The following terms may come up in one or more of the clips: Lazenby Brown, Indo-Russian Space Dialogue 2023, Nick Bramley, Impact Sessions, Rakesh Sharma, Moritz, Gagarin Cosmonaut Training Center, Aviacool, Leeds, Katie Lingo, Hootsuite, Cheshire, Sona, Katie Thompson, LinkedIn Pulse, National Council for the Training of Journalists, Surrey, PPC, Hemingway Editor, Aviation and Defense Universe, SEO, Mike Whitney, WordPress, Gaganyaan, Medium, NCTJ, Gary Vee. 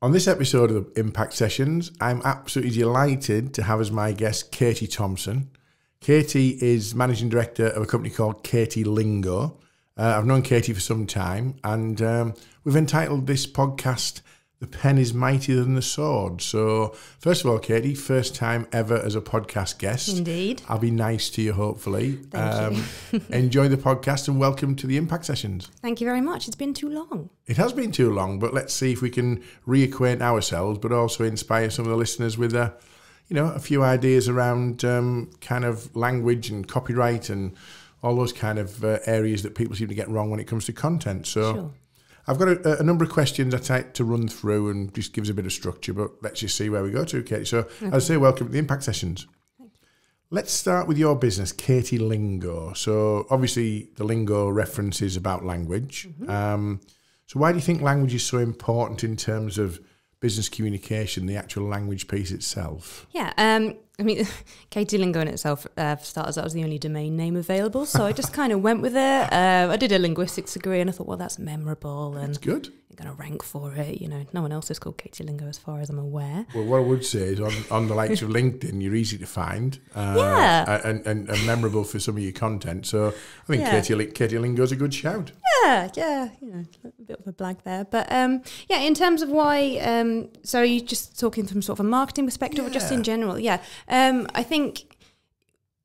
On this episode of the Impact Sessions, I'm absolutely delighted to have as my guest Katie Thompson. Katie is Managing Director of a company called Katie Lingo. I've known Katie for some time, and we've entitled this podcast, The Pen is Mightier Than the Sword. So, first of all, Katie, first time ever as a podcast guest. Indeed. I'll be nice to you, hopefully. Thank you. Enjoy the podcast and welcome to the Impact Sessions. Thank you very much. It's been too long. It has been too long, but let's see if we can reacquaint ourselves, but also inspire some of the listeners with a few ideas around kind of language and copyright and all those kind of areas that people seem to get wrong when it comes to content. So sure. I've got a number of questions I type to run through and just gives a bit of structure, but let's just see where we go to, Katie. So okay. I'd say welcome to the Impact Sessions. Thank you. Let's start with your business, Katie Lingo. So obviously the Lingo references about language. Mm-hmm. So why do you think language is so important in terms of business communication, the actual language piece itself? Yeah, I mean, Katie Lingo in itself, for starters, that was the only domain name available, so I just kind of went with it. I did a linguistics degree, and I thought, well, that's memorable. That's good. I'm going to rank for it. You know, no one else is called Katie Lingo as far as I'm aware. Well, what I would say is on the likes of LinkedIn, you're easy to find and memorable for some of your content. So I think Katie Lingo is a good shout. Yeah, you know, a bit of a blag there. But yeah, in terms of why, so are you just talking from sort of a marketing perspective or just in general? Yeah. I think,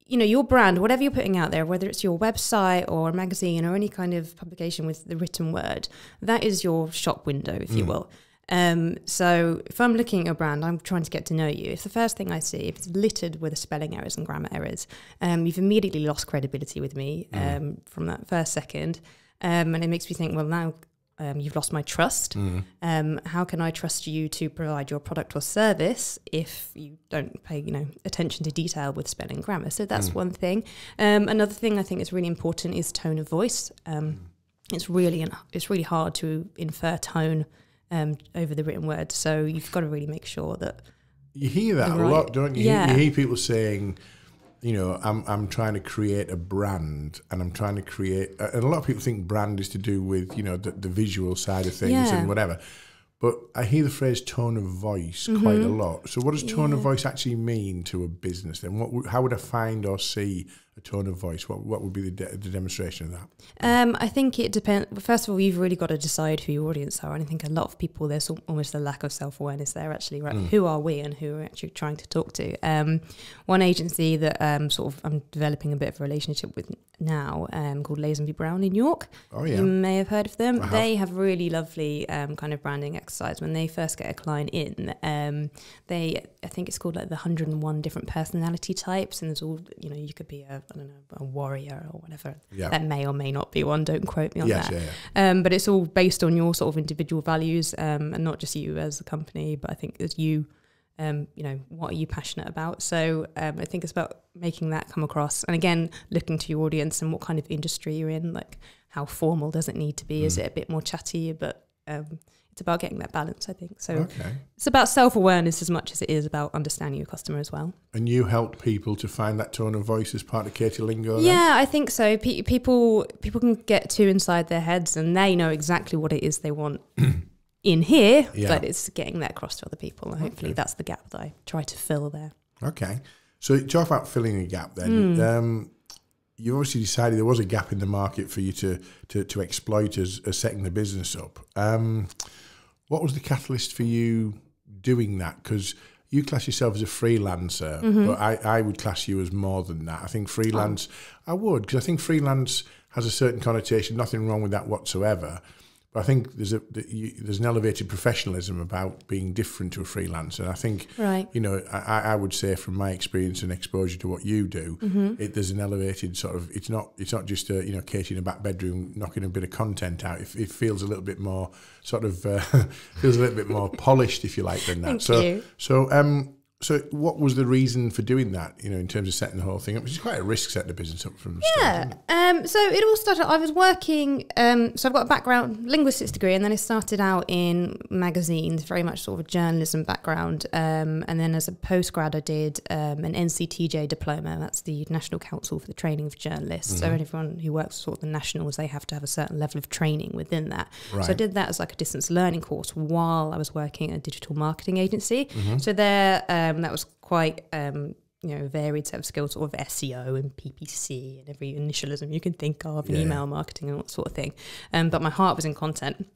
you know, your brand, whatever you're putting out there, whether it's your website or a magazine or any kind of publication with the written word, that is your shop window, if you will. So if I'm looking at your brand, I'm trying to get to know you. If the first thing I see, if it's littered with spelling errors and grammar errors, you've immediately lost credibility with me from that first second. And it makes me think, well, now you've lost my trust. How can I trust you to provide your product or service if you don't pay, you know, attention to detail with spelling and grammar? So that's one thing. Another thing I think is really important is tone of voice. It's really hard to infer tone over the written word. So you've got to really make sure that you hear that a lot, don't you? Yeah. You hear people saying, you know, I'm trying to create a brand, and I'm trying to create, and a lot of people think brand is to do with, you know, the visual side of things and whatever. But I hear the phrase tone of voice quite a lot. So what does tone of voice actually mean to a business then? How would I find or see a tone of voice? What would be the demonstration of that? I think it depends. First of all, you've really got to decide who your audience are. And I think a lot of people, there's almost a lack of self-awareness there, actually, right? Who are we and who are we actually trying to talk to? One agency that sort of I'm developing a bit of a relationship with now called Lazenby Brown in York. Oh, yeah. You may have heard of them. They have really lovely kind of branding exercise. When they first get a client in, I think it's called like the 101 different personality types, and there's all, you know, you could be a warrior or whatever. Yeah. That may or may not be one. Don't quote me on that. Yeah. But it's all based on your sort of individual values, and not just you as a company, but I think as you, you know, what are you passionate about? So I think it's about making that come across, and again, looking to your audience and what kind of industry you're in. Like, how formal does it need to be? Is it a bit more chatty? But it's about getting that balance, I think. So it's about self-awareness as much as it is about understanding your customer as well. And you help people to find that tone of voice as part of Katie Lingo? Yeah, I think so. People can get too inside their heads, and they know exactly what it is they want in here, but it's getting that across to other people. And hopefully that's the gap that I try to fill there. Okay. So talk about filling a gap then. You obviously decided there was a gap in the market for you to exploit as setting the business up. What was the catalyst for you doing that? Because you class yourself as a freelancer, but I would class you as more than that. I think freelance, because I think freelance has a certain connotation, nothing wrong with that whatsoever. But I think there's an elevated professionalism about being different to a freelancer. I think, you know, I would say from my experience and exposure to what you do, there's an elevated sort of, it's not just, you know, Katie in a back bedroom knocking a bit of content out. It feels a little bit more sort of, feels a little bit more polished, if you like, than that. Thank you. So So what was the reason for doing that, you know, in terms of setting the whole thing up? Which is quite a risk setting the business up from the start. Yeah. So it all started, I was working, so I've got a background, linguistics degree, and then I started out in magazines, very much sort of a journalism background. And then as a postgrad, I did an NCTJ diploma. That's the National Council for the Training of Journalists. Mm-hmm. So everyone who works sort of the nationals, they have to have a certain level of training within that. Right. So I did that as like a distance learning course while I was working at a digital marketing agency. Mm-hmm. So there, that was quite, you know, varied set of skills, sort of SEO and PPC and every initialism you can think of, and email marketing and all that sort of thing. But my heart was in content.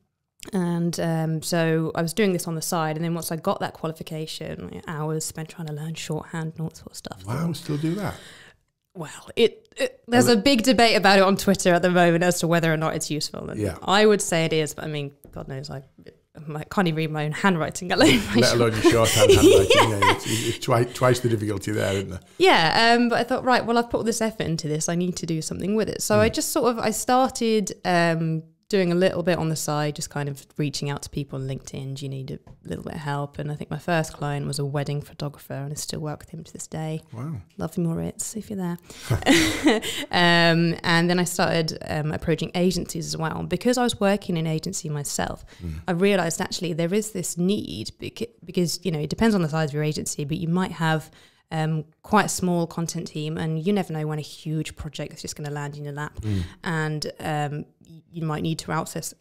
And so I was doing this on the side, and then once I got that qualification, like hours spent trying to learn shorthand and all that sort of stuff. Wow, still do that? Well, there's a big debate about it on Twitter at the moment as to whether or not it's useful. And I would say it is, but I mean, God knows, I can't even read my own handwriting, let alone your shorthand handwriting. Yeah, it's twice the difficulty there, isn't there? Yeah, but I thought, right, well, I've put all this effort into this, I need to do something with it. So I just sort of, I started doing a little bit on the side, just kind of reaching out to people on LinkedIn, do you need a little bit of help? And I think my first client was a wedding photographer, and I still work with him to this day. Wow. Love you, Moritz, if you're there. And then I started approaching agencies as well. Because I was working in an agency myself, I realized actually there is this need because, you know, it depends on the size of your agency, but you might have quite a small content team, and you never know when a huge project is just going to land in your lap. And you might need to outsource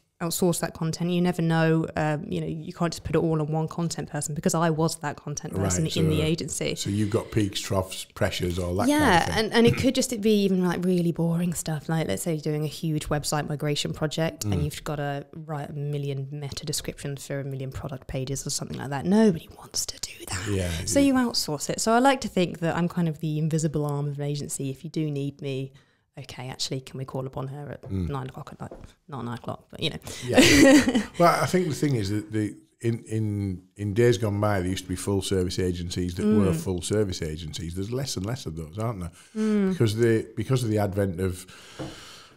that content. You never know, you know, you can't just put it all on one content person, because I was that content person in the agency. So you've got peaks, troughs, pressures, all that kind of thing. And it could just be even like really boring stuff. Like let's say you're doing a huge website migration project and you've got to write 1 million meta descriptions for 1 million product pages or something like that. Nobody wants to do that. Yeah, so you outsource it. So I like to think that I'm kind of the invisible arm of an agency. If you do need me, okay, actually, can we call upon her at 9 o'clock at night? Not 9 o'clock, but you know. Yeah. Well, I think the thing is that in days gone by, there used to be full service agencies that were full service agencies. There's less and less of those, aren't there? Because of the advent of, I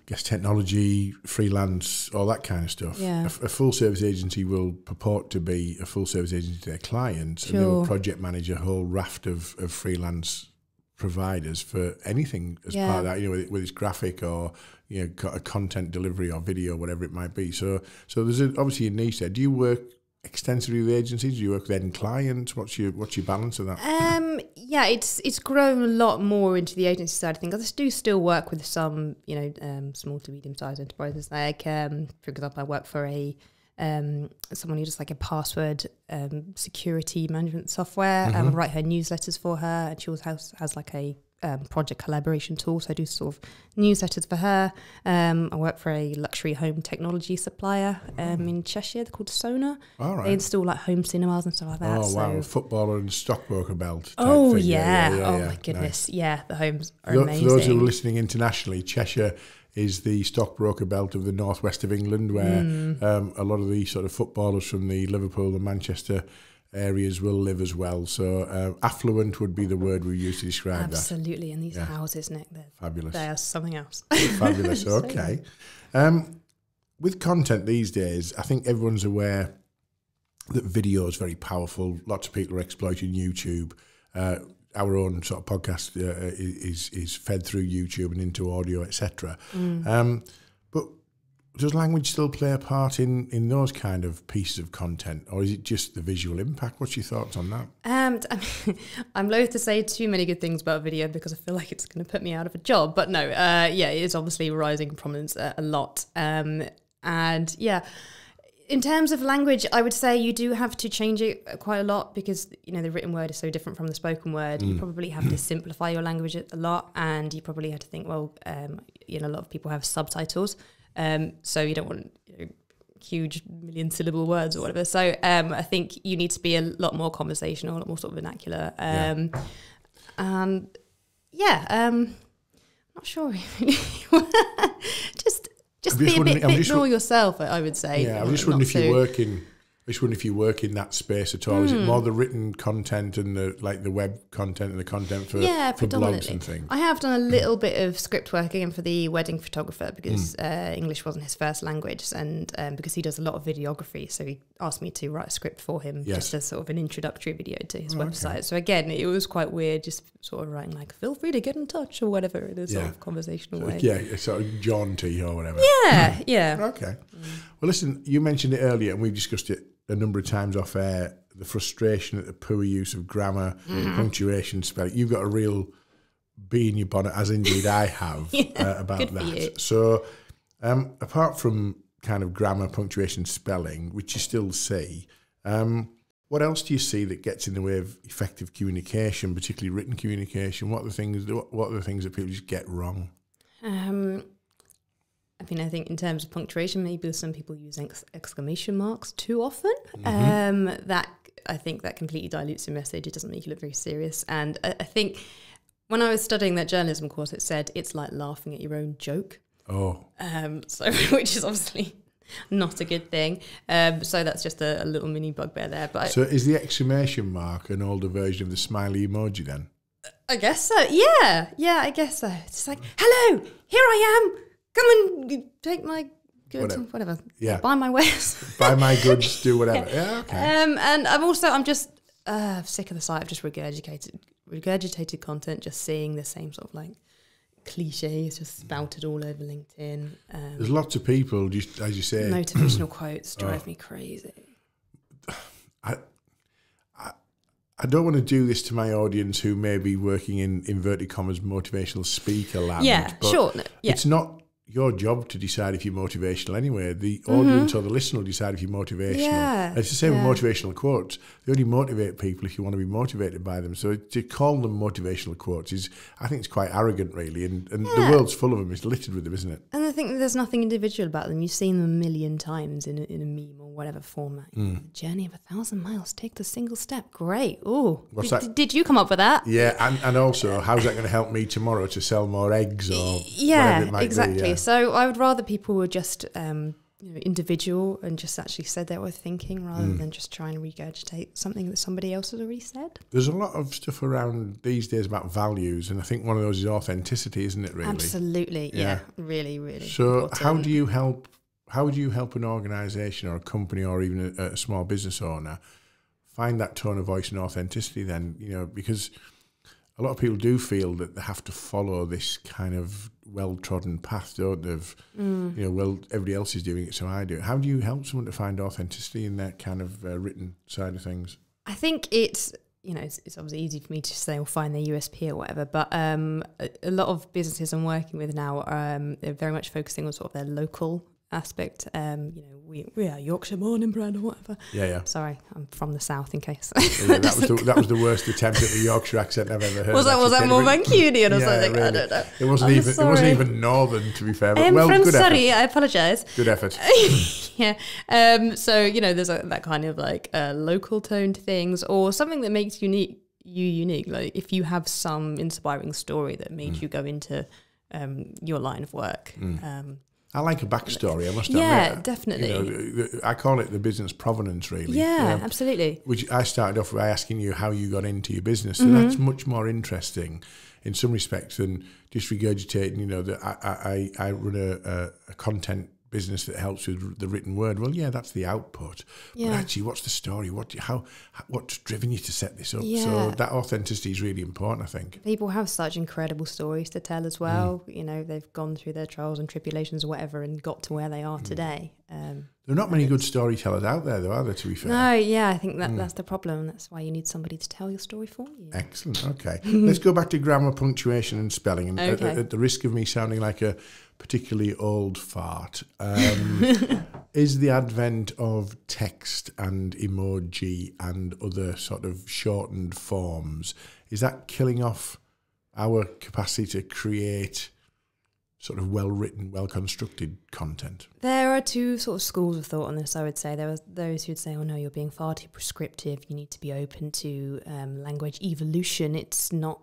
guess, technology, freelance, all that kind of stuff. Yeah. A full service agency will purport to be a full service agency to their clients, and they will project manage a whole raft of freelance providers for anything as part of that, you know, whether it's graphic or, you know, a content delivery or video, whatever it might be. So there's obviously a niche there. Do you work extensively with agencies? Do you work with end clients? What's your balance of that? Yeah, it's grown a lot more into the agency side of things. I do still work with some, you know, small to medium sized enterprises. Like for example, I work for a someone who does like a password security management software. I write her newsletters for her, and she also has like a project collaboration tool, so I do sort of newsletters for her. I work for a luxury home technology supplier in Cheshire. They're called Sona. All right. They install like home cinemas and stuff like that. Oh wow, a footballer and stockbroker belt type thing. Yeah, my goodness. Nice. Yeah, the homes are amazing. For those who are listening internationally, Cheshire is the stockbroker belt of the northwest of England, where a lot of the sort of footballers from the Liverpool and Manchester areas will live as well. So affluent would be the word we use to describe that. Absolutely, and these houses, Nick, they're fabulous. They are something else. Fabulous, okay. With content these days, I think everyone's aware that video is very powerful. Lots of people are exploiting YouTube. Our own sort of podcast is fed through YouTube and into audio, etc. But does language still play a part in those kind of pieces of content, or is it just the visual impact? What's your thoughts on that? I mean, I'm loath to say too many good things about video because I feel like it's going to put me out of a job. But no, yeah, it is obviously rising in prominence a lot, and yeah. In terms of language, I would say you do have to change it quite a lot because, you know, the written word is so different from the spoken word. You probably have to simplify your language a lot, and you probably have to think, well, you know, a lot of people have subtitles, so you don't want, you know, huge million syllable words or whatever. So I think you need to be a lot more conversational, a lot more sort of vernacular. I'm not sure. Just be a bit more yourself, I would say. Yeah, I was just wondering if you're working I just wonder if you work in that space at all. Mm. Is it more the written content and the like the web content and the content for, yeah, for blogs and things? I have done a little bit of script work again for the wedding photographer because English wasn't his first language, and because he does a lot of videography, so he asked me to write a script for him, yes, just as sort of an introductory video to his website. So again, it was quite weird, just sort of writing like "feel free to get in touch" or whatever in a sort of conversational way. Yeah, sort of jaunty or whatever. Yeah, yeah. Okay. Mm. Well, listen, you mentioned it earlier, and we've discussed it a number of times off air, the frustration at the poor use of grammar, punctuation, spelling. You've got a real bee in your bonnet, as indeed I have, about that. So apart from kind of grammar, punctuation, spelling, which you still see, what else do you see that gets in the way of effective communication, particularly written communication? What are the things that people just get wrong? I mean, I think in terms of punctuation, maybe some people use exclamation marks too often. I think that completely dilutes your message. It doesn't make you look very serious. And I think when I was studying that journalism course, it said it's like laughing at your own joke. Oh. So, which is obviously not a good thing. So that's just a little mini bugbear there. But so is the exclamation mark an older version of the smiley emoji then? I guess so. Yeah. Yeah, I guess so. It's just like, hello, here I am. Come and take my goods, whatever. Yeah. Buy my wares. Buy my goods, do whatever. Yeah, yeah, okay. And I'm just sick of the sight of just regurgitated content, just seeing the same sort of like cliches just spouted all over LinkedIn. There's lots of people, just as you say. Motivational quotes drive me crazy. I don't want to do this to my audience who may be working in inverted commas motivational speaker land. Yeah, but sure. No, yeah. It's not your job to decide if you're motivational anyway. The audience or the listener will decide if you're motivational. Yeah, it's the same with motivational quotes. They only motivate people if you want to be motivated by them. So to call them motivational quotes is, I think it's quite arrogant really. And the world's full of them. It's littered with them, isn't it? And I think there's nothing individual about them. You've seen them a million times in a meme or whatever format. Mm. The journey of 1,000 miles, take the single step. Great. Ooh. What's that? Did you come up with that? Yeah. And also, how's that going to help me tomorrow to sell more eggs or whatever it might be? Yeah, exactly. So I would rather people were just you know, individual and just actually said they were thinking rather than just trying to regurgitate something that somebody else has already said. There's a lot of stuff around these days about values, and I think one of those is authenticity, isn't it, really? Absolutely, yeah. Really, really important. How do you help, an organisation or a company or even a small business owner find that tone of voice and authenticity then? You know, because a lot of people do feel that they have to follow this kind of well-trodden path, don't they? You know, well, everybody else is doing it, so I do. How do you help someone to find authenticity in that kind of written side of things? I think it's, you know, it's obviously easy for me to say, or find their USP or whatever, but a lot of businesses I'm working with now, they're very much focusing on sort of their local aspect. You know, we are Yorkshire morning brand or whatever. Yeah, yeah. Sorry, I'm from the south in case. Yeah, that was the worst attempt at the Yorkshire accent I've ever heard. Was that more Mancunian or something? Really. I don't know. It wasn't even northern, to be fair. But well, from Surrey. I apologise. Good effort. Yeah. So you know, there's that kind of like local toned things, or something that makes you unique. Like if you have some inspiring story that made you go into your line of work. I like a backstory, I must admit. Yeah, definitely. You know, I call it the business provenance, really. Yeah, absolutely. Which I started off by asking you how you got into your business. So that's much more interesting in some respects than just regurgitating, you know, that I run a content business that helps with the written word. Well, yeah, that's the output. Yeah. But actually, what's the story? What's driven you to set this up? Yeah. So that authenticity is really important, I think. People have such incredible stories to tell as well. You know, they've gone through their trials and tribulations or whatever and got to where they are today. There are not many good storytellers out there, though, are there, to be fair? No, yeah, I think that's the problem. That's why you need somebody to tell your story for you. Excellent, okay. Let's go back to grammar, punctuation and spelling. And at the risk of me sounding like a particularly old fart, is the advent of text and emoji and other sort of shortened forms, is that killing off our capacity to create sort of well-written, well-constructed content? There are two sort of schools of thought on this, I would say. There was those who'd say, oh no, you're being far too prescriptive, you need to be open to language evolution. It's not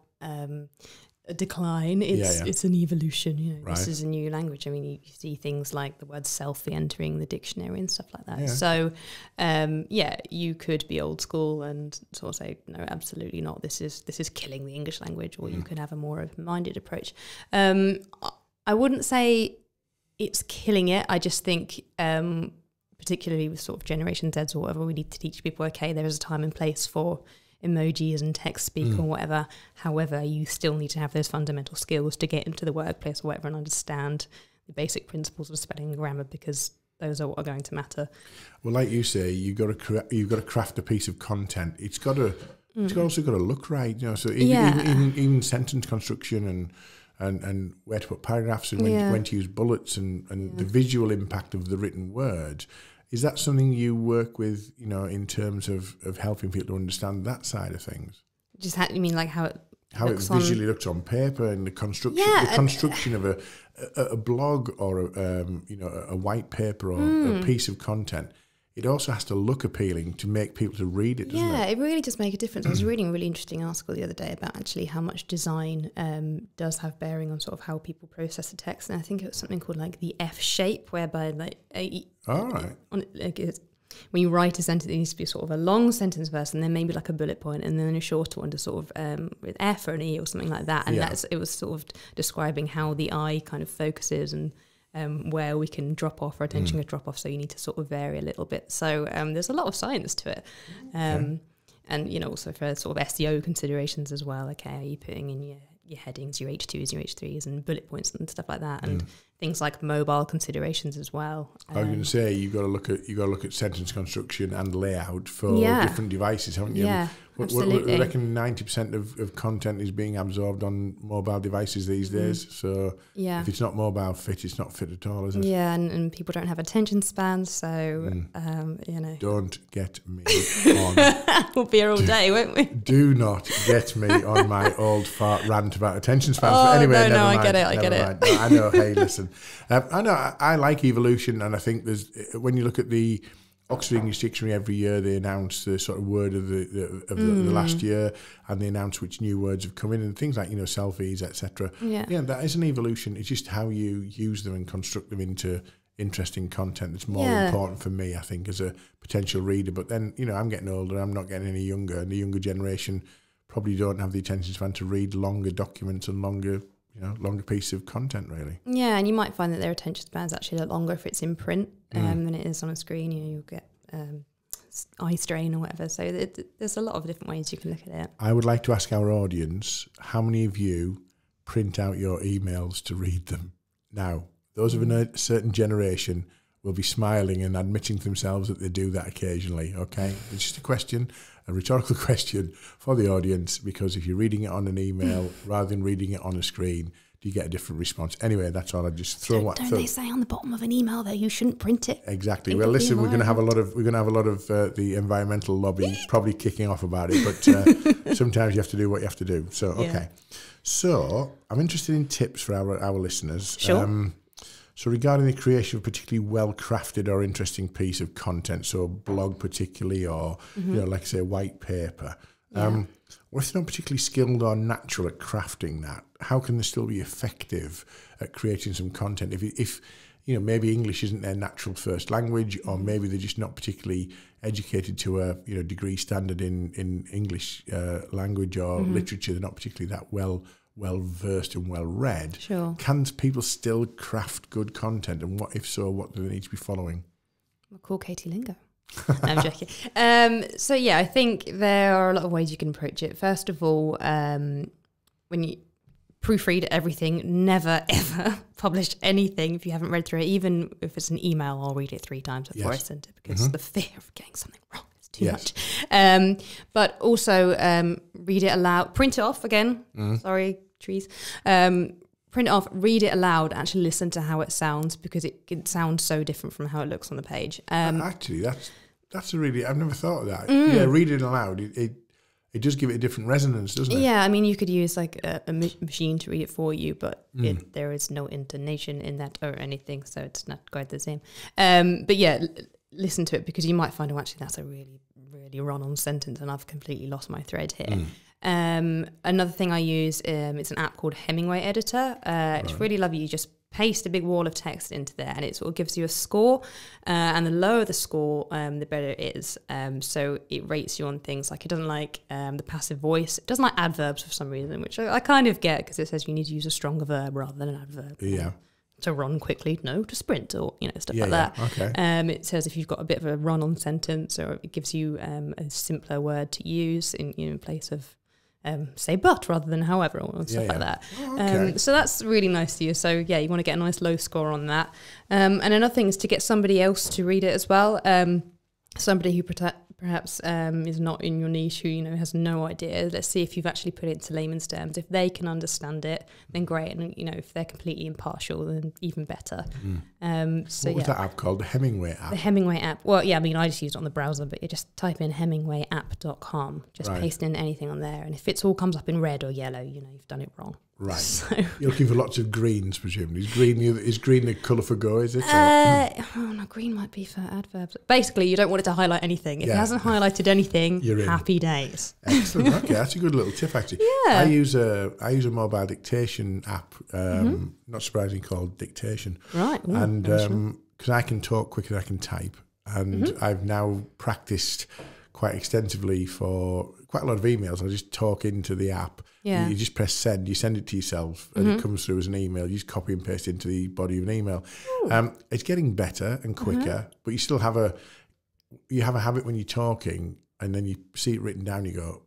a decline. It's it's an evolution. You know, this is a new language. I mean, you see things like the word selfie entering the dictionary and stuff like that. So, yeah, you could be old school and sort of say, no, absolutely not. This is killing the English language. Or you could have a more open-minded approach. I wouldn't say it's killing it. I just think, particularly with sort of Generation Zs or whatever, we need to teach people, okay, there is a time and place for emojis and text speak or whatever. However, you still need to have those fundamental skills to get into the workplace or whatever and understand the basic principles of spelling and grammar, because those are what are going to matter. Well, like you say, you've got to craft a piece of content. It's also got to look right, you know. So even sentence construction and where to put paragraphs and when to use bullets and the visual impact of the written word. Is that something you work with, you know, in terms of helping people to understand that side of things? Just how, you mean like how it visually looks on paper and the construction, of a blog or a white paper or a piece of content. It also has to look appealing to make people to read it, doesn't it? Yeah, it really does make a difference. I was reading a really interesting article the other day about actually how much design does have bearing on sort of how people process the text. And I think it was something called like the F shape, whereby like, when you write a sentence, it needs to be sort of a long sentence first, and then maybe like a bullet point, and then a shorter one to sort of with F or an E or something like that. And it was sort of describing how the eye kind of focuses and where we can drop off, or attention can drop off, so you need to sort of vary a little bit. So there's a lot of science to it. And, you know, also for sort of SEO considerations as well. Okay, are you putting in your headings, your H2s, your H3s, and bullet points and stuff like that, and things like mobile considerations as well. I was going to say, you've got to look at sentence construction and layout for different devices, haven't you? Yeah. Absolutely. I reckon 90% of content is being absorbed on mobile devices these days. So if it's not mobile fit, it's not fit at all, is it? Yeah, and people don't have attention spans, so, you know. Don't get me on. We'll be here all day, won't we? Do not get me on my old fart rant about attention spans. Oh, but anyway, never mind. I get it. No, I know, hey, listen. I like evolution, and I think there's, when you look at the Oxford English Dictionary, every year they announce the sort of word of the last year, and they announce which new words have come in, and things like, you know, selfies, etc. Yeah, that is an evolution. It's just how you use them and construct them into interesting content that's more important for me, I think, as a potential reader. But then, you know, I'm getting older, I'm not getting any younger, and the younger generation probably don't have the attention span to read longer documents and longer, you know, longer piece of content, really. Yeah, and you might find that their attention span is actually a lot longer if it's in print than it is on a screen. You know, you'll get eye strain or whatever. So there's a lot of different ways you can look at it. I would like to ask our audience, how many of you print out your emails to read them? Now, those of a certain generation will be smiling and admitting to themselves that they do that occasionally, okay? It's just a question, a rhetorical question for the audience, because if you're reading it on an email rather than reading it on a screen, do you get a different response? Anyway, that's all. I just throw what. Don't they say on the bottom of an email that you shouldn't print it? Exactly. Well, listen, we're going to have a lot of the environmental lobby probably kicking off about it, but sometimes you have to do what you have to do. So okay, so I'm interested in tips for our listeners. Sure. So regarding the creation of a particularly well-crafted or interesting piece of content, so a blog particularly, or, you know, like I say, white paper, what if they're not particularly skilled or natural at crafting that? How can they still be effective at creating some content if you know, maybe English isn't their natural first language, or maybe they're just not particularly educated to a, you know, degree standard in English language or literature? They're not particularly that well-versed and well-read. Sure. Can people still craft good content? And what, if so, what do they need to be following? We'll call Katie Lingo. No, I'm joking. So, yeah, I think there are a lot of ways you can approach it. First of all, when you proofread everything, never, ever publish anything if you haven't read through it. Even if it's an email, I'll read it 3 times before I send it, because the fear of getting something wrong. Too much. But also read it aloud. Print it off again. Sorry, trees. Print it off, read it aloud, actually listen to how it sounds, because it sounds so different from how it looks on the page. Actually, that's a really, I've never thought of that. Yeah, read it aloud. It does give it a different resonance, doesn't it? Yeah, I mean, you could use like a machine to read it for you, but there is no intonation in that or anything, so it's not quite the same. But yeah, listen to it, because you might find, oh, actually, that's a really, really run-on sentence, and I've completely lost my thread here. Another thing I use, it's an app called Hemingway Editor. It's really lovely. You just paste a big wall of text into there and it sort of gives you a score, and the lower the score, the better it is. So it rates you on things like, it doesn't like the passive voice, it doesn't like adverbs for some reason, which I kind of get, because it says you need to use a stronger verb rather than an adverb. Yeah. To run quickly, no, to sprint, or, you know, stuff like that. Okay. It says if you've got a bit of a run-on sentence, or it gives you a simpler word to use in, you know, in place of say but rather than however, or stuff like that. So that's really nice to you. So yeah, you want to get a nice low score on that. And another thing is to get somebody else to read it as well. Somebody who perhaps is not in your niche, who, you know, has no idea. Let's see if you've actually put it into layman's terms. If they can understand it, then great. And, you know, if they're completely impartial, then even better. So what was that app called? The Hemingway app? The Hemingway app. Well, yeah, I mean, I just used it on the browser, but you just type in hemingwayapp.com. Just paste in anything on there. And if it all comes up in red or yellow, you know, you've done it wrong. Right. So. You're looking for lots of greens, presumably. Is green the colour for go, is it? Oh, no, green might be for adverbs. Basically, you don't want it to highlight anything. If it hasn't highlighted anything, happy days. Excellent. Okay, that's a good little tip, actually. Yeah. I use a mobile dictation app, not surprisingly, called Dictation. Right. Ooh, and because I can talk quicker than I can type. And I've now practiced quite extensively for quite a lot of emails. I just talk into the app. Yeah. You just press send, you send it to yourself, and it comes through as an email. You just copy and paste into the body of an email. It's getting better and quicker, but you still have a habit when you're talking, and then you see it written down, you go,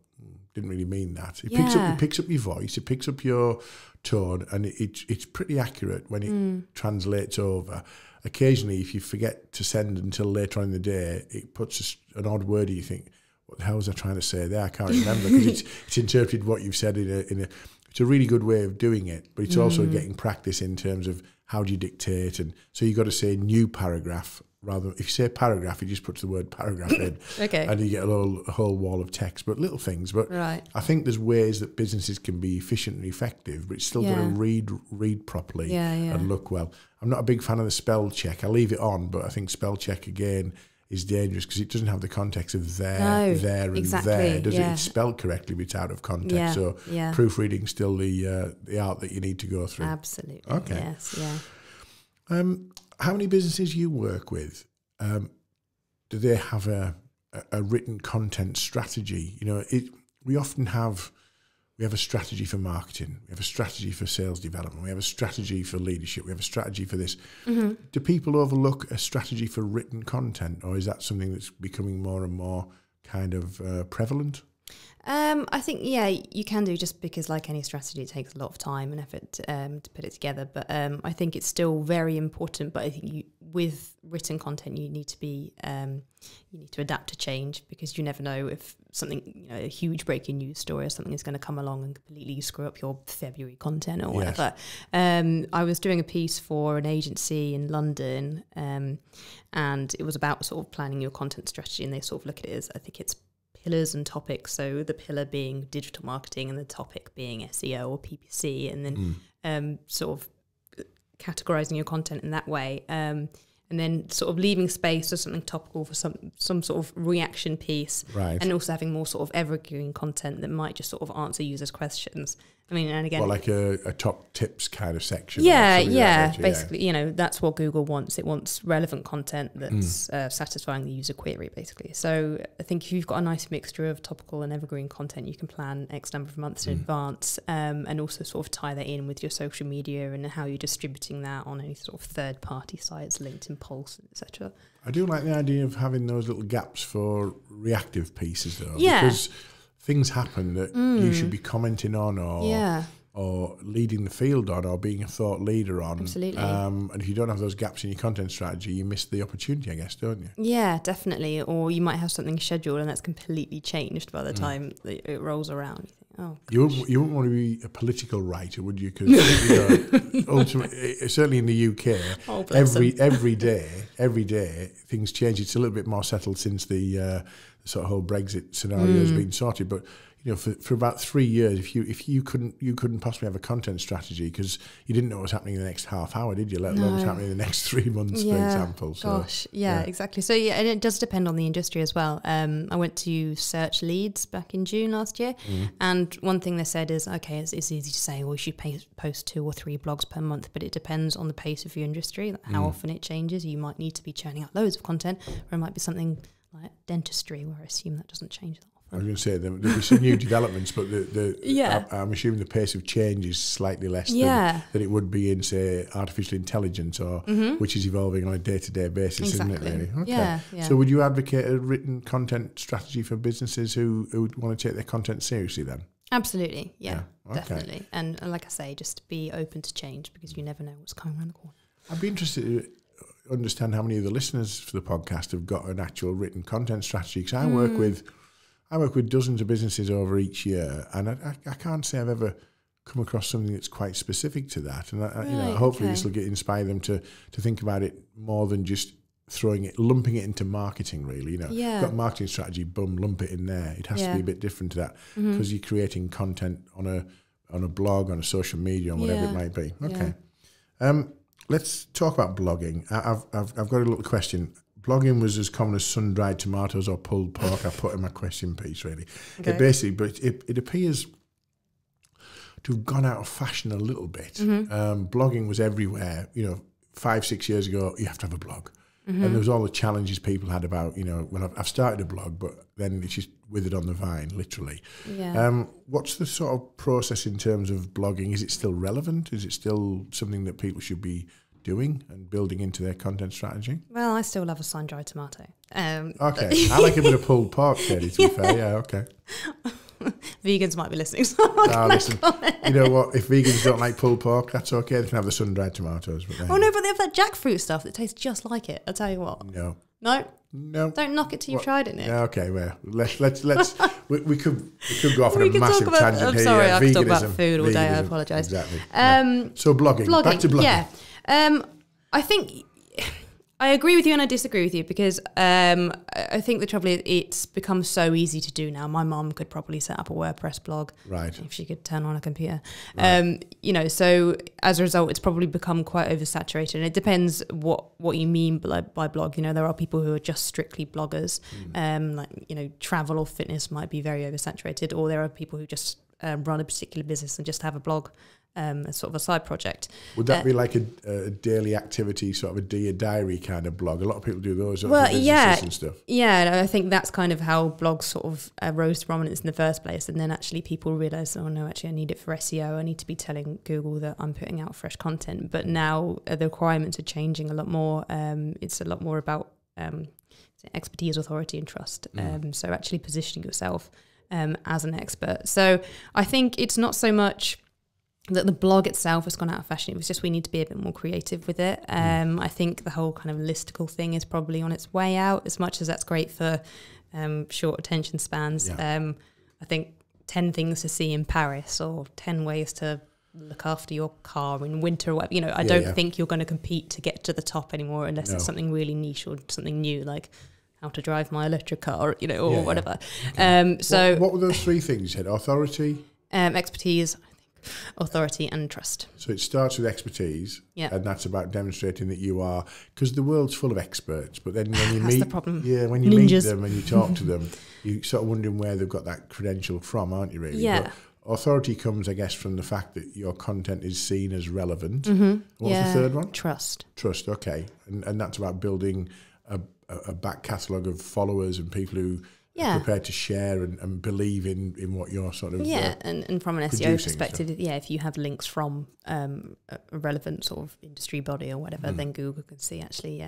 didn't really mean that. It picks up your voice, it picks up your tone, and it's pretty accurate when it translates over. Occasionally, if you forget to send until later on in the day, it puts an odd word that you think, what the hell was I trying to say there? I can't remember, because it's interpreted what you've said in a it's a really good way of doing it, but it's also getting practice in terms of how do you dictate, and so you've got to say new paragraph rather. If you say paragraph, it just puts the word paragraph in, and you get a whole wall of text, but little things. But I think there's ways that businesses can be efficient and effective, but it's still going to read properly and look well. I'm not a big fan of the spell check. I leave it on, but I think spell check again is dangerous, because it doesn't have the context of there, there, and there. Does it? It's spelled correctly, but it's out of context. So proofreading's still the art that you need to go through. Absolutely. Okay. Yes. Yeah. How many businesses you work with, do they have a written content strategy? You know, we often have, we have a strategy for marketing, we have a strategy for sales development, we have a strategy for leadership, we have a strategy for this. Do people overlook a strategy for written content, or is that something that's becoming more and more kind of prevalent? I think, yeah, you can do, just because, like any strategy, it takes a lot of time and effort to put it together. But I think it's still very important. But I think with written content, you need to be adapt to change, because you never know if something, you know, a huge breaking news story or something is going to come along and completely screw up your February content or whatever. I was doing a piece for an agency in London, and it was about sort of planning your content strategy, and they sort of look at it as, I think it's pillars and topics, so the pillar being digital marketing and the topic being SEO or PPC, and then sort of categorizing your content in that way, and then sort of leaving space for something topical, for some sort of reaction piece, and also having more sort of evergreen content that might just sort of answer users' questions. I mean, and again, well, like a top tips kind of section. Basically, you know, that's what Google wants. It wants relevant content that's satisfying the user query, basically. So I think if you've got a nice mixture of topical and evergreen content, you can plan X number of months in advance, and also sort of tie that in with your social media and how you're distributing that on any sort of third-party sites, LinkedIn Pulse, etc. I do like the idea of having those little gaps for reactive pieces, though. Yeah. Because things happen that you should be commenting on, or or leading the field on, or being a thought leader on. Absolutely. And if you don't have those gaps in your content strategy, you miss the opportunity, I guess, don't you? Yeah, definitely. Or you might have something scheduled and that's completely changed by the time that it rolls around. Oh, you wouldn't want to be a political writer, would you? Because you know, certainly in the UK, every day things change. It's a little bit more settled since sort of whole Brexit scenario has been sorted. But you know, for about 3 years, you couldn't possibly have a content strategy because you didn't know what was happening in the next half hour, did you? Let alone what's happening in the next 3 months, for example. So, exactly. So yeah, and it does depend on the industry as well. I went to Search Leads back in June last year, and one thing they said is, okay, it's easy to say, well, you should post 2 or 3 blogs per month, but it depends on the pace of your industry, how often it changes. You might need to be churning out loads of content, or it might be something like dentistry, where I assume that doesn't change that. I was going to say there'll be some new developments, but I'm assuming the pace of change is slightly less than it would be in, say, artificial intelligence, or which is evolving on a day-to-day basis, isn't it? Really, okay. So, would you advocate a written content strategy for businesses who want to take their content seriously? Then, absolutely, definitely, and like I say, just be open to change because you never know what's coming around the corner. I'd be interested to understand how many of the listeners for the podcast have got an actual written content strategy, because I work with. I work with dozens of businesses over each year, and I can't say I've ever come across something that's quite specific to that. And I, you know, hopefully this will inspire them to think about it more than just lumping it into marketing. Really, you know, got marketing strategy, boom, lump it in there. It has to be a bit different to that because you're creating content on a blog, on a social media, on whatever it might be. Okay, let's talk about blogging. I've got a little question. Blogging was as common as sun-dried tomatoes or pulled pork. I put in my question piece, really. Okay. It basically, but it appears to have gone out of fashion a little bit. Blogging was everywhere. You know, 5, 6 years ago, you have to have a blog. And there was all the challenges people had about, you know, well, I've started a blog, but then it's just withered on the vine, literally. What's the sort of process in terms of blogging? Is it still relevant? Is it still something that people should be doing and building into their content strategy? Well, I still love a sun-dried tomato. Okay, I like a bit of pulled pork, Katie, to be fair. Yeah, okay. Vegans might be listening. So listen, you know what? If vegans don't like pulled pork, that's okay. They can have the sun-dried tomatoes. But oh, no, but they have that jackfruit stuff that tastes just like it. I'll tell you what. No. No? No. Don't knock it till you've tried it, Nick. Okay, well, let's we could go off on a massive tangent here. I'm sorry, I could talk about food all day. I apologise. Exactly. So blogging. Back to blogging. Yeah. I think I agree with you and I disagree with you because I think the trouble is it's become so easy to do now. My mum could probably set up a WordPress blog if she could turn on a computer. You know, so as a result, it's probably become quite oversaturated. And it depends what you mean by blog. You know, there are people who are just strictly bloggers, like, you know, travel or fitness might be very oversaturated, or there are people who just run a particular business and just have a blog. As sort of a side project. Would that be like a daily activity, sort of a diary kind of blog? A lot of people do those. Well, and stuff. Yeah, I think that's kind of how blogs sort of rose to prominence in the first place, and then actually people realised, oh no, actually I need it for SEO. I need to be telling Google that I'm putting out fresh content. But now the requirements are changing a lot more. It's a lot more about expertise, authority, and trust. So actually positioning yourself as an expert. So I think it's not so much that the blog itself has gone out of fashion. It was just we need to be a bit more creative with it. I think the whole kind of listicle thing is probably on its way out, as much as that's great for short attention spans. I think 10 things to see in Paris or 10 ways to look after your car in winter, or whatever. You know, I don't think you're going to compete to get to the top anymore unless it's something really niche or something new, like how to drive my electric car, you know, or whatever. Okay. So what were those 3 things you said? Authority? Expertise, authority and trust. So it starts with expertise, and that's about demonstrating that you are, because the world's full of experts, but then when you meet them and you talk to them, you're sort of wondering where they've got that credential from, aren't you, really? But authority comes, I guess, from the fact that your content is seen as relevant. What's the third one? Trust. Trust, okay. And that's about building a back catalogue of followers and people who prepared to share and believe in what you're sort of and from an SEO perspective, if you have links from a relevant sort of industry body or whatever, then Google can see actually,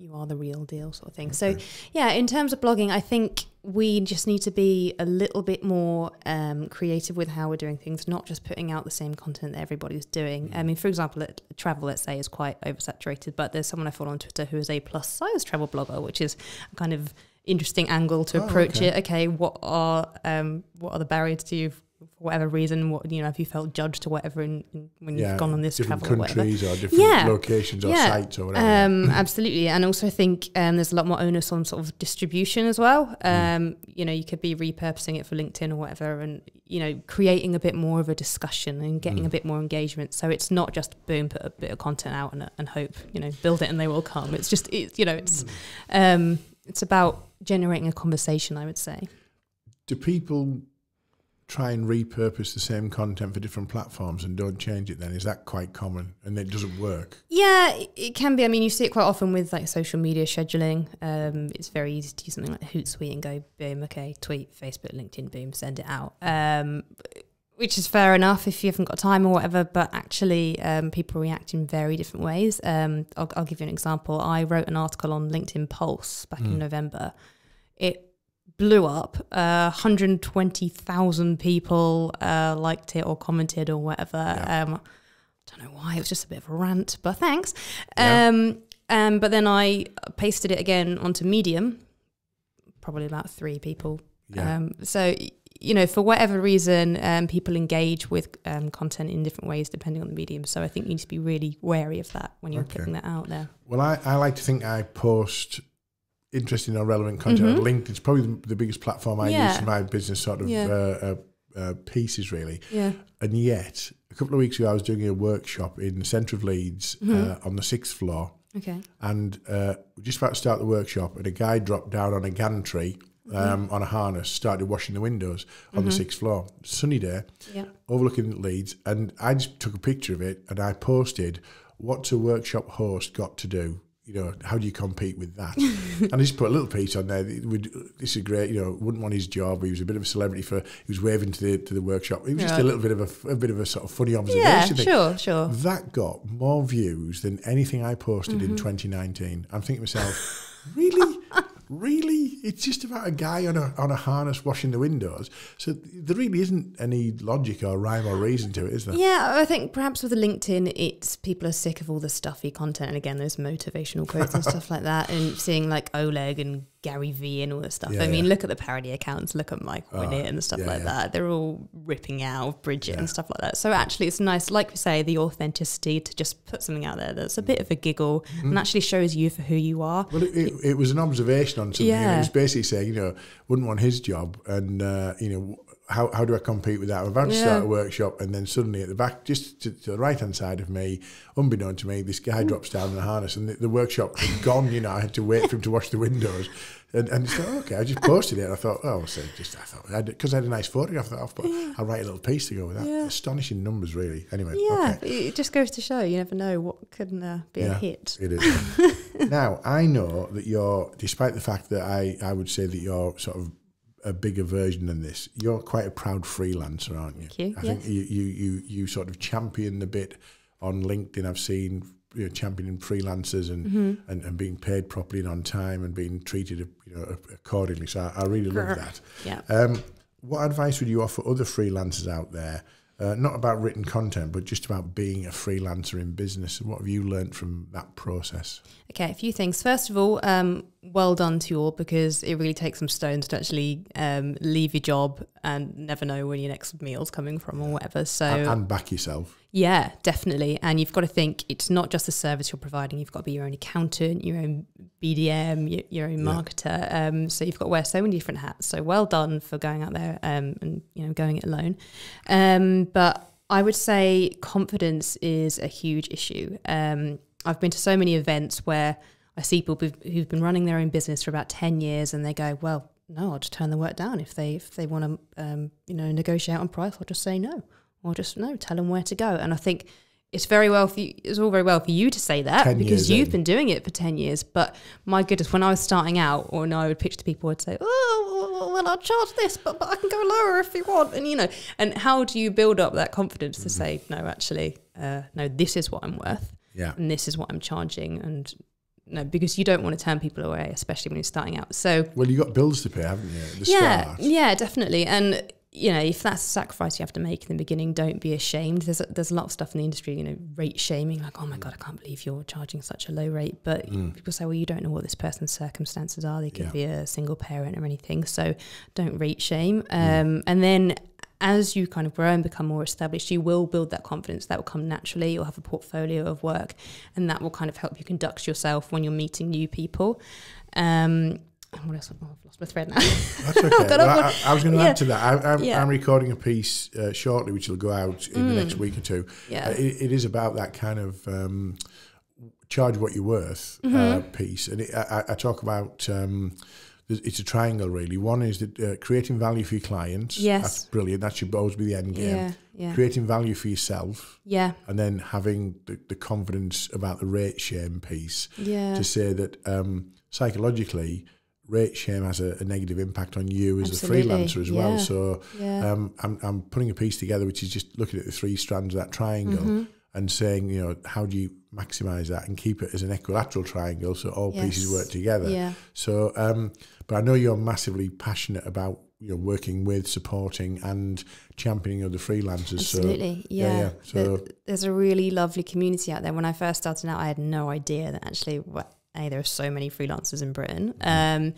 you are the real deal sort of thing. Okay. So in terms of blogging, I think we just need to be a little bit more creative with how we're doing things, not just putting out the same content that everybody's doing. I mean, for example, travel, let's say, is quite oversaturated, but there's someone I follow on Twitter who is a plus size travel blogger, which is kind of interesting angle to approach it. Okay, what are the barriers to you for whatever reason, what, you know, if you felt judged or whatever in, when you've gone on this travel or whatever. Different countries or different locations or sites or whatever. Absolutely. And also I think there's a lot more onus on sort of distribution as well. You know, you could be repurposing it for LinkedIn or whatever and, you know, creating a bit more of a discussion and getting a bit more engagement. So it's not just boom, put a bit of content out and hope, you know, build it and they will come. It's just, you know, it's about generating a conversation, I would say. Do people try and repurpose the same content for different platforms and don't change it then? Is that quite common and it doesn't work? Yeah, it can be. I mean, you see it quite often with like social media scheduling. It's very easy to do something like Hootsuite and go, boom, okay, tweet, Facebook, LinkedIn, boom, send it out. Which is fair enough if you haven't got time or whatever, but actually people react in very different ways. I'll give you an example. I wrote an article on LinkedIn Pulse back in November. It blew up, 120,000 people liked it or commented or whatever. I don't know why, it was just a bit of a rant, but thanks. But then I pasted it again onto Medium, probably about 3 people. So, you know, for whatever reason, people engage with content in different ways depending on the medium. So I think you need to be really wary of that when you're putting that out there. Well, I like to think I post interesting or relevant content on LinkedIn. It's probably the biggest platform I use for my business sort of pieces, really. And yet, a couple of weeks ago, I was doing a workshop in the centre of Leeds on the 6th floor. And we just about to start the workshop, and a guy dropped down on a gantry on a harness, started washing the windows on the 6th floor. Sunny day, overlooking Leeds, and I just took a picture of it and I posted, "What's a workshop host got to do? You know, how do you compete with that?" And I just put a little piece on there. This is great. You know, wouldn't want his job. He was a bit of a celebrity for. He was waving to the workshop. It was just a little bit of a sort of funny observation. Sure. That got more views than anything I posted in 2019. I'm thinking to myself, really, it's just about a guy on a harness washing the windows. So there really isn't any logic or rhyme or reason to it, is there? Yeah, I think perhaps with LinkedIn, it's people are sick of all the stuffy content, and again, those motivational quotes and stuff like that, and seeing like Oleg and Gary Vee and all this stuff. I mean, look at the parody accounts, look at Mike Whitney and stuff like that. They're all ripping out Bridget and stuff like that. So actually it's nice, like we say, the authenticity to just put something out there that's a bit of a giggle and actually shows you for who you are. Well, it was an observation on something. It was basically saying, you know, wouldn't want his job and, you know, how do I compete with that? I'm about to start a workshop and then suddenly at the back, just to the right-hand side of me, unbeknown to me, this guy drops down in a harness and the workshop had gone, you know, I had to wait for him to wash the windows. And it's like, okay, I just posted it. And I thought, oh, so just, I thought, because I had a nice photograph that I've put, I'll write a little piece to go with that. Astonishing numbers, really. Anyway, it just goes to show, you never know what could be a hit. It is. Now, I know that you're, despite the fact that I would say that you're sort of a bigger version than this, you're quite a proud freelancer, aren't you? Thank you. I think you sort of champion the bit on LinkedIn. I've seen, you know, championing freelancers and being paid properly and on time and being treated, you know, accordingly. So I really love that. What advice would you offer other freelancers out there? Not about written content, but just about being a freelancer in business. What have you learned from that process? Okay, a few things. First of all, well done to you all, because it really takes some stones to actually leave your job and never know where your next meal's coming from or whatever. So and back yourself. Yeah, definitely. And you've got to think it's not just the service you're providing. You've got to be your own accountant, your own BDM, your own marketer. So you've got to wear so many different hats. So well done for going out there and, you know, going it alone. But I would say confidence is a huge issue. I've been to so many events where I see people who've been running their own business for about 10 years and they go, well, no, I'll just turn the work down. If they want to, you know, negotiate on price, I'll just say no. Or just no, tell them where to go. And I think it's very well for you, it's all very well for you to say that because you've been doing it for 10 years. But my goodness, when I was starting out, or when I would pitch to people, I'd say, "Oh, well, I'll charge this, but I can go lower if you want." And you know, and how do you build up that confidence to say, "No, actually, no, this is what I'm worth, and this is what I'm charging," and no, because you don't want to turn people away, especially when you're starting out. So well, you got bills to pay, haven't you? At the start. Yeah, definitely, and. You know, if that's a sacrifice you have to make in the beginning, don't be ashamed. There's a lot of stuff in the industry, you know, rate shaming, like, oh my God, I can't believe you're charging such a low rate. But people say, well, you don't know what this person's circumstances are. They could be a single parent or anything. So don't rate shame. And then as you kind of grow and become more established, you will build that confidence that will come naturally. You'll have a portfolio of work, and that will kind of help you conduct yourself when you're meeting new people. And what else? Oh, I've lost my thread now. That's okay. Well, I was going to add to that. I'm recording a piece shortly, which will go out in the next week or two. Yeah. It is about that kind of charge what you're worth piece. And I talk about... It's a triangle, really. One is that creating value for your clients. Yes. That's brilliant. That should always be the end game. Yeah, yeah. Creating value for yourself. Yeah. And then having the confidence about the rate shame piece. Yeah. To say that psychologically, rate shame has a negative impact on you as a freelancer as well. So I'm putting a piece together which is just looking at the three strands of that triangle and saying, you know, how do you maximize that and keep it as an equilateral triangle so all pieces work together. Yeah. So, but I know you're massively passionate about, you know, working with, supporting and championing other freelancers. Absolutely, so, yeah. So there's a really lovely community out there. When I first started out, I had no idea that actually, what, A, there are so many freelancers in Britain, and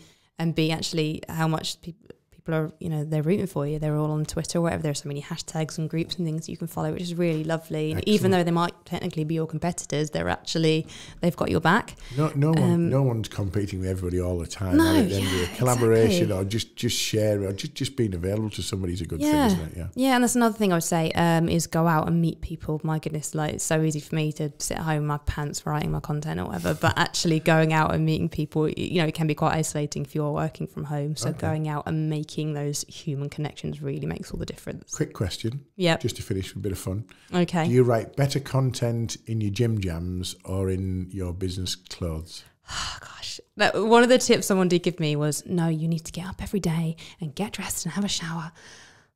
B, actually how much people are, you know, they're rooting for you. They're all on Twitter or whatever. There are so many hashtags and groups and things that you can follow, which is really lovely. And even though they might technically be your competitors, they're actually, they've got your back. No one's competing with everybody all the time. No, collaboration or just sharing or just being available to somebody is a good thing, isn't it? Yeah. Yeah, and that's another thing I would say is go out and meet people. My goodness, like, it's so easy for me to sit at home in my pants writing my content or whatever, but actually going out and meeting people, you know, it can be quite isolating if you're working from home. So going out and making those human connections really makes all the difference. Quick question, just to finish with a bit of fun. Okay. Do you write better content in your gym jams or in your business clothes? Oh, gosh. One of the tips someone did give me was, no, you need to get up every day and get dressed and have a shower.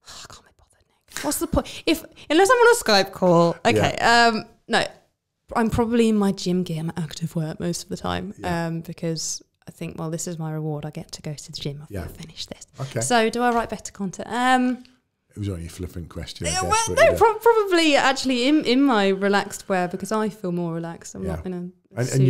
Oh, I can't be bothered, Nick. What's the point? Unless I'm on a Skype call. Okay. Yeah. No, I'm probably in my gym gear, my active wear most of the time because... I think, well, this is my reward. I get to go to the gym after I finish this. Okay. So do I write better content? It was only a flippant question, I guess. Well, no, probably actually in my relaxed wear because I feel more relaxed. I'm not in a suit and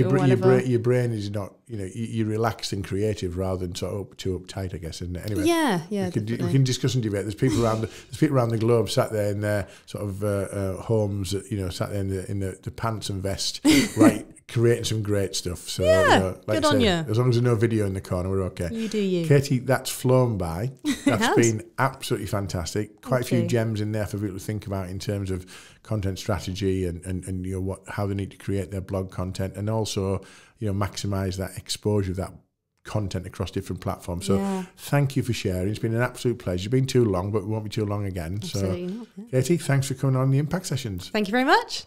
your brain is not, you know, you're relaxed and creative rather than sort of too uptight, I guess, isn't it? Anyway, we can discuss and debate. There's people around the globe sat there in their sort of homes, you know, sat there in the pants and vest, right? Creating some great stuff. So, you know, like good on you. As long as there's no video in the corner, we're okay. You do you. Katie, that's flown by. That's been absolutely fantastic. Quite a few gems in there for people to think about in terms of content strategy and you know, how they need to create their blog content and also, you know, maximise that exposure of that content across different platforms. So thank you for sharing. It's been an absolute pleasure. It's been too long, but it won't be too long again. Absolutely not. Katie, thanks for coming on the Impact Sessions. Thank you very much.